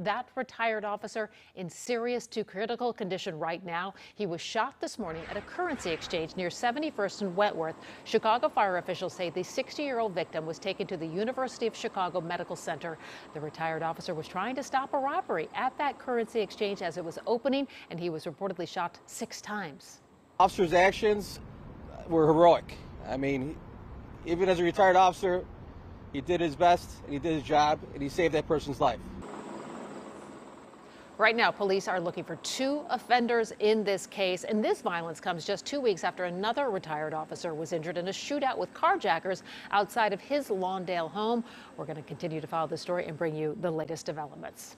That retired officer in serious to critical condition right now. He was shot this morning at a currency exchange near 71st and Wentworth. Chicago fire officials say the 60-year-old victim was taken to the University of Chicago Medical Center. The retired officer was trying to stop a robbery at that currency exchange as it was opening, and he was reportedly shot 6 times. Officer's actions were heroic. I mean, even as a retired officer, he did his best and he did his job and he saved that person's life. Right now, police are looking for 2 offenders in this case, and this violence comes just 2 weeks after another retired officer was injured in a shootout with carjackers outside of his Lawndale home. We're going to continue to follow the story and bring you the latest developments.